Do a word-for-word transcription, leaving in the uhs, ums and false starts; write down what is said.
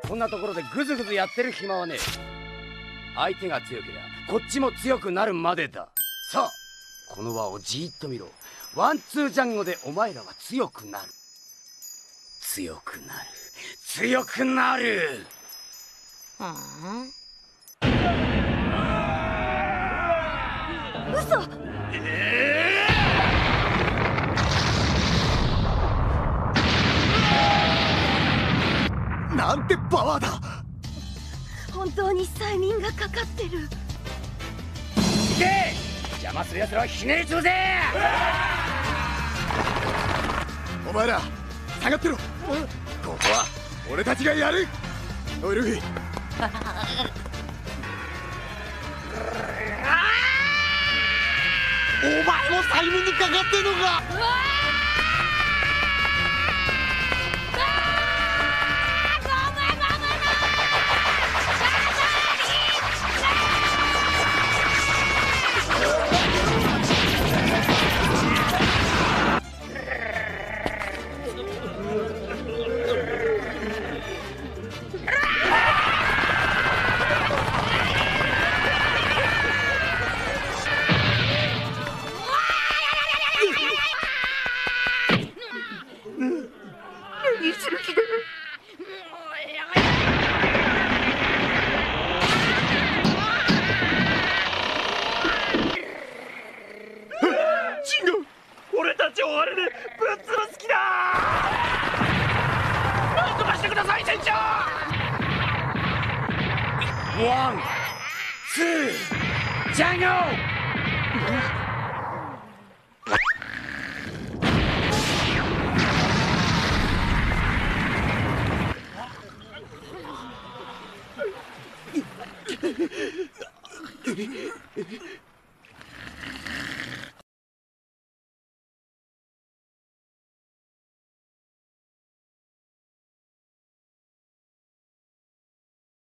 がこんなところでグズグズやってる暇はねえ。相手が強けりゃこっちも強くなるまでだ。さあこの輪をじーっと見ろ。ワンツージャンゴでお前らは強くなる、強くなる、強くなる。ああ嘘、えーなんてパワーだ。本当に催眠がかかってる。行け、邪魔するやつらはひねりつぶせ。お前ら下がってろ。ここは俺たちがやる。おいルフィお前も催眠にかかってんのか。